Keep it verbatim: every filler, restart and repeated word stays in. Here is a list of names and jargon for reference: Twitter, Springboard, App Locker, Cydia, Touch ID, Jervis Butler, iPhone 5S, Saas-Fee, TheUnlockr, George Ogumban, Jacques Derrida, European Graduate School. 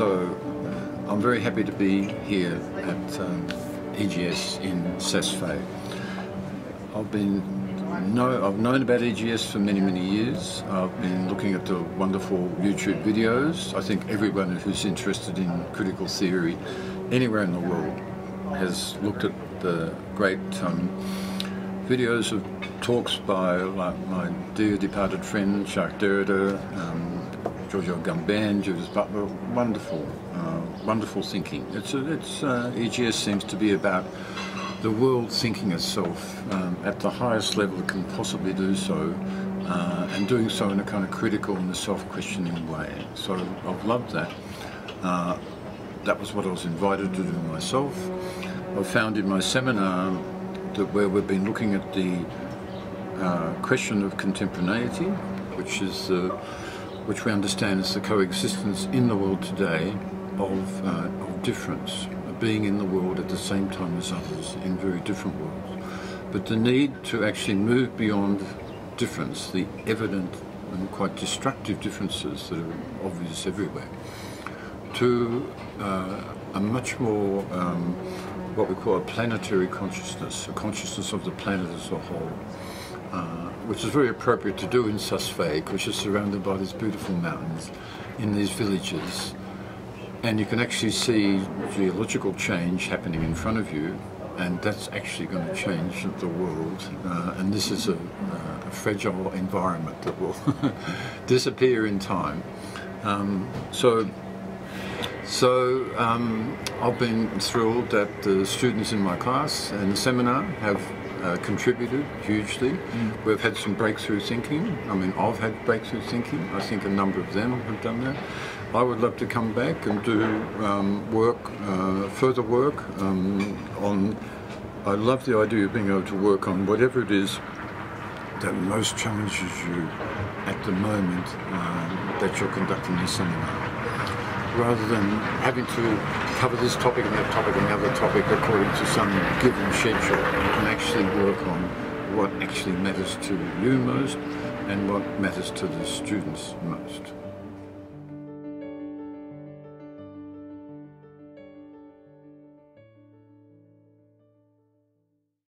So uh, I'm very happy to be here at um, E G S in Saas-Fee. I've been know I've known about E G S for many many years. I've been looking at the wonderful YouTube videos. I think everyone who's interested in critical theory anywhere in the world has looked at the great um, videos of talks by like my dear departed friend Jacques Derrida, um, George Ogumban, Jervis Butler. Wonderful, uh, wonderful thinking. It's a, it's uh, E G S seems to be about the world thinking itself um, at the highest level it can possibly do so, uh, and doing so in a kind of critical and a self-questioning way. So I've loved that. Uh, that was what I was invited to do myself. I found in my seminar that where we've been looking at the uh, question of contemporaneity, which is uh, which we understand as the coexistence in the world today of, uh, of difference, being in the world at the same time as others in very different worlds, but the need to actually move beyond difference, the evident and quite destructive differences that are obvious everywhere, to uh, a much more um, what we call a planetary consciousness, a consciousness of the planet as a whole, uh, which is very appropriate to do in Saas-Fee, which is surrounded by these beautiful mountains, in these villages. And you can actually see geological change happening in front of you, and that's actually going to change the world. Uh, and this is a, uh, a fragile environment that will disappear in time. Um, so, so um, I've been thrilled that the students in my class and the seminar have uh, contributed hugely. Mm. We've had some breakthrough thinking. I mean, I've had breakthrough thinking. I think a number of them have done that. I would love to come back and do um, work, uh, further work um, on, I love the idea of being able to work on whatever it is that most challenges you at the moment um, that you're conducting the seminar, rather than having to cover this topic and that topic and the other topic according to some given schedule. You can actually work on what actually matters to you most and what matters to the students most.